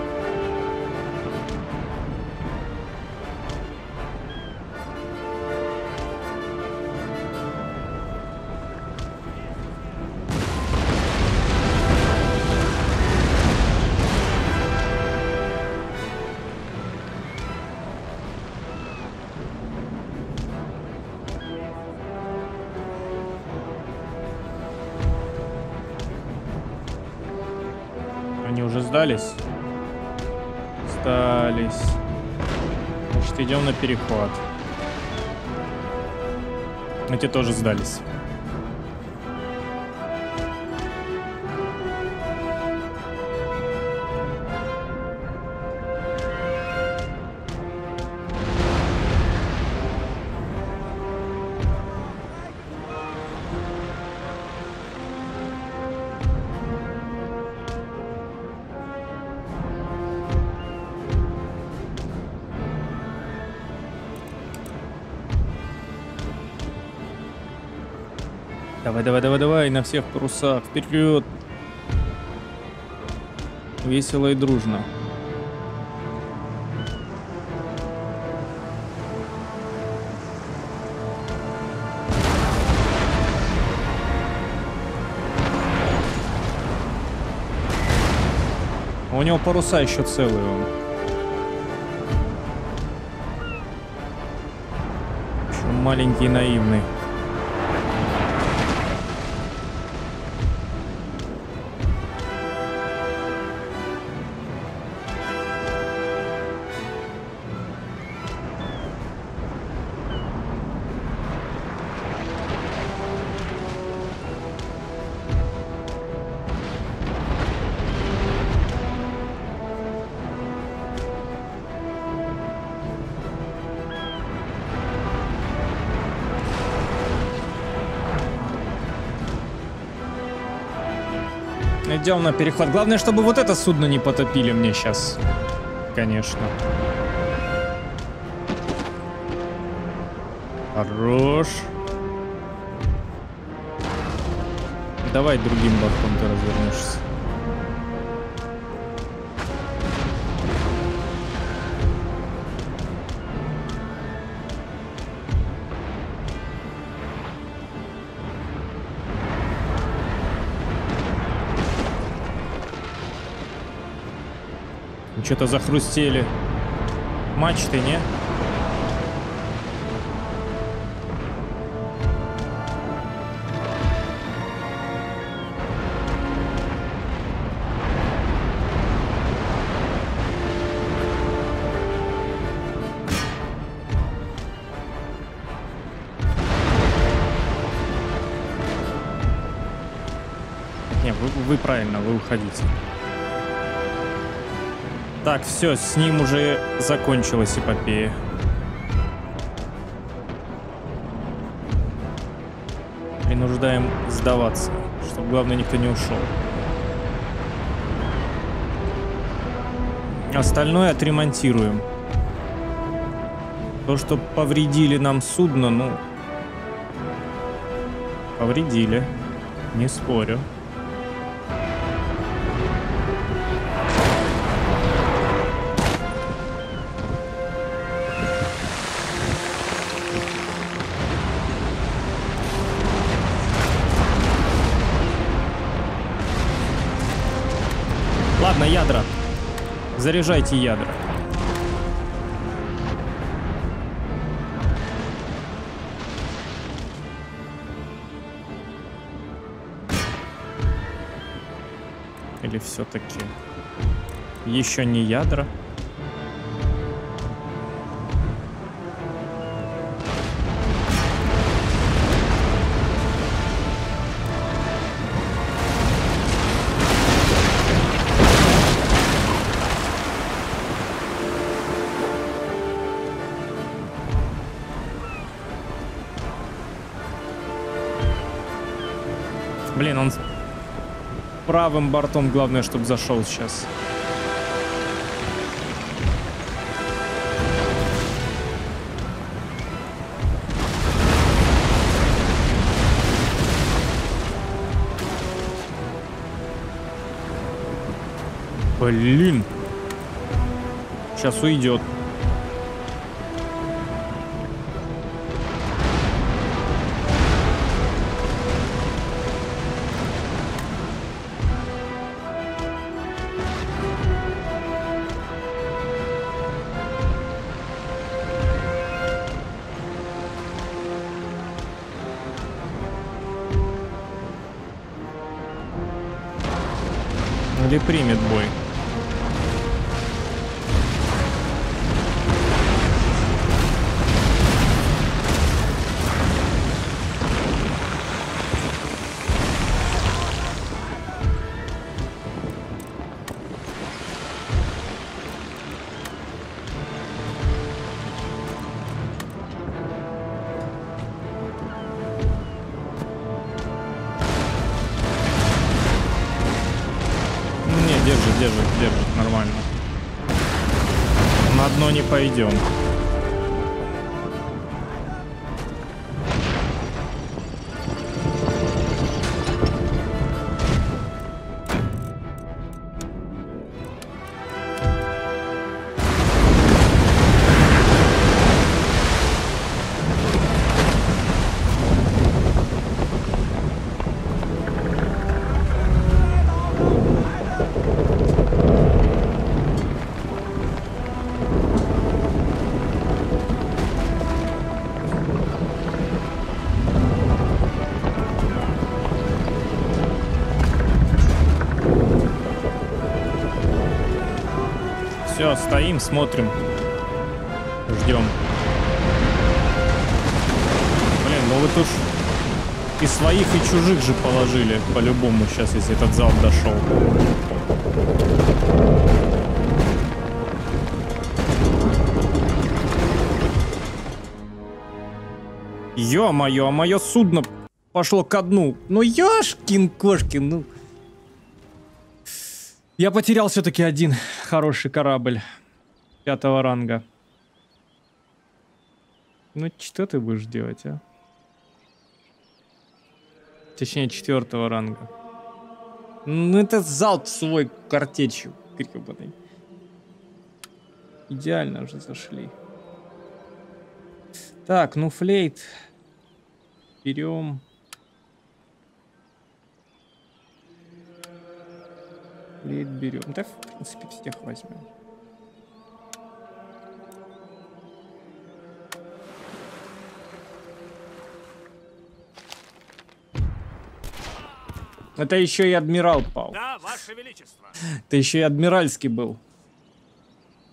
Сдались? Сдались. Значит, идем на перехват. Эти тоже сдались. Давай, давай, давай, давай, на всех парусах, вперед! Весело и дружно. У него паруса еще целые. Еще маленький и наивный. Идем на перехват. Главное, чтобы вот это судно не потопили мне сейчас. Конечно. Хорош. Давай другим бортом ты развернешься. Что-то захрустели мачты, не? Не, вы правильно, вы уходите. Так, все, с ним уже закончилась эпопея. Принуждаем сдаваться, чтобы, главное, никто не ушел. Остальное отремонтируем. То, что повредили нам судно, ну... Повредили, не спорю. Ядра. Заряжайте ядра. Или все-таки еще не ядра? Блин, он правым бортом, главное, чтобы зашел сейчас. Блин. Сейчас уйдет. Или примет бой. Держит, нормально. На дно не пойдем. Все, стоим, смотрим. Ждем. Блин, ну вы тут и своих, и чужих же положили. По-любому сейчас, если этот залп дошел. Ё-моё, а мое судно пошло ко дну. Ну, ёшкин-кошкин, ну... Я потерял все-таки один хороший корабль 5-го ранга. Ну, что ты будешь делать, а? Точнее, 4-го ранга. Ну, это залп свой картечью. Идеально уже зашли. Так, ну флейт. Берем. Флейт берем. Да, в принципе, всех возьмем. Это еще и адмирал пал. Да, ваше величество. Это еще и адмиральский был.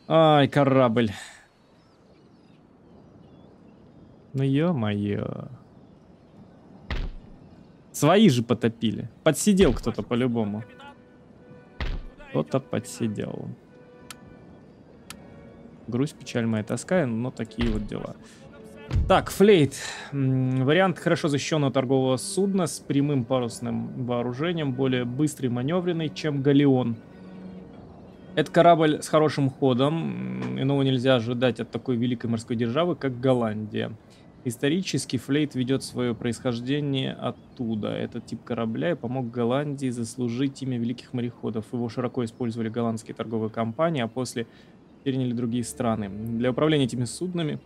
Ай, корабль. Ну ё-моё. Свои же потопили. Подсидел кто-то по-любому. Кто-то подсидел. Грусть, печаль моя, тоска, но такие вот дела. Так, флейт. Вариант хорошо защищенного торгового судна с прямым парусным вооружением, более быстрый, маневренный, чем галеон. Это корабль с хорошим ходом, иного нельзя ожидать от такой великой морской державы, как Голландия. Исторически флейт ведет свое происхождение оттуда. Этот тип корабля и помог Голландии заслужить имя великих мореходов. Его широко использовали голландские торговые компании, а после переняли другие страны. Для управления этими суднами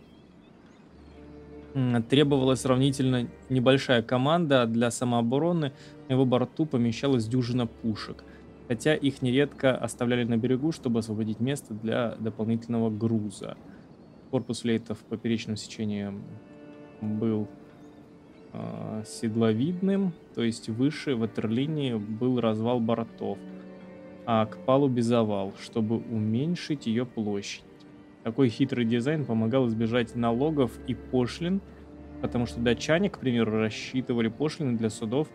требовалась сравнительно небольшая команда, а для самообороны на его борту помещалась дюжина пушек. Хотя их нередко оставляли на берегу, чтобы освободить место для дополнительного груза. Корпус флейта в поперечном сечении был седловидным, то есть выше ватерлинии был развал бортов, а к палубе завал, чтобы уменьшить ее площадь. Такой хитрый дизайн помогал избежать налогов и пошлин, потому что датчане, к примеру, рассчитывали пошлины для судов,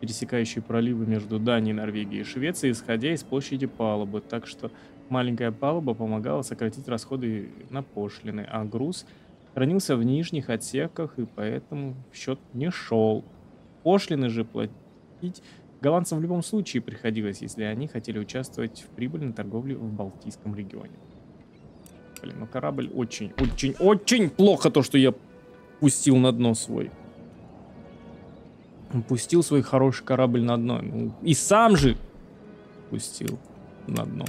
пересекающие проливы между Данией, Норвегией и Швецией, исходя из площади палубы. Так что маленькая палуба помогала сократить расходы на пошлины, а груз хранился в нижних отсеках и поэтому в счет не шел. Пошлины же платить голландцам в любом случае приходилось, если они хотели участвовать в прибыльной торговле в Балтийском регионе. Блин, но корабль очень-очень-очень плохо то, что я пустил на дно свой. Пустил свой хороший корабль на дно. И сам же пустил на дно.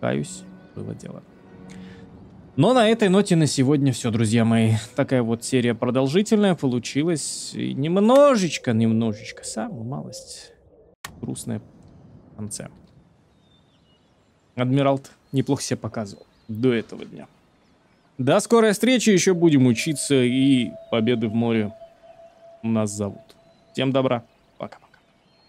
Каюсь, было дело. Но на этой ноте на сегодня все, друзья мои. Такая вот серия продолжительная получилась. И немножечко, самую малость грустная в конце. Адмирал неплохо себя показывал до этого дня. До скорой встречи, еще будем учиться, и победы в море нас зовут. Всем добра.